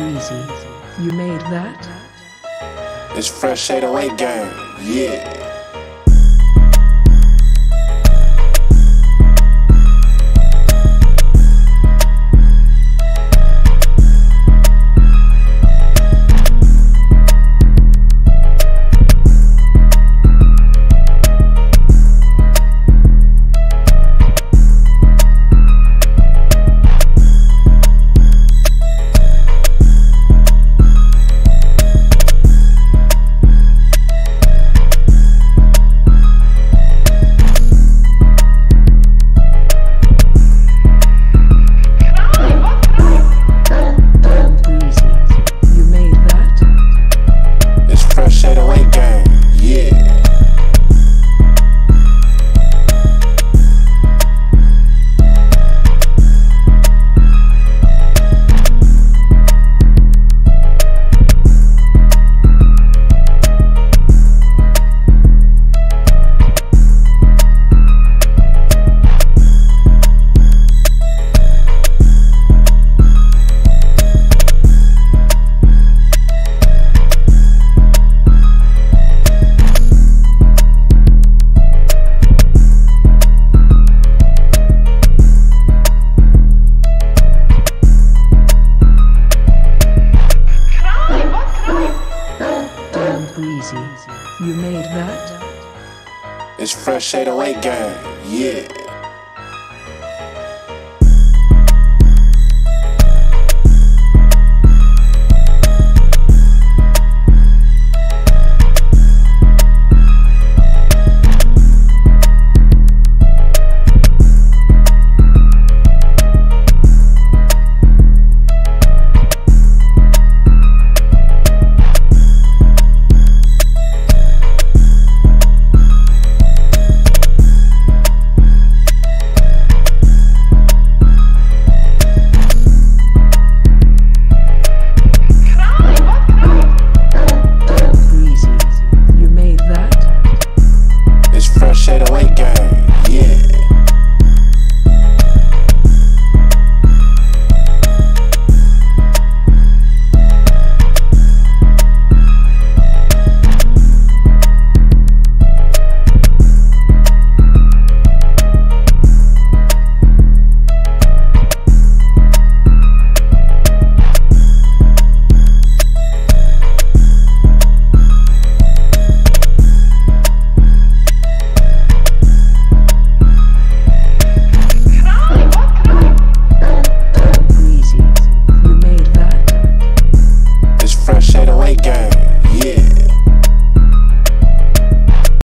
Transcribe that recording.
Easy. You made that? It's Fresh808 Gang. Yeah. Easy. You made that? It's Fresh808 Gang, yeah.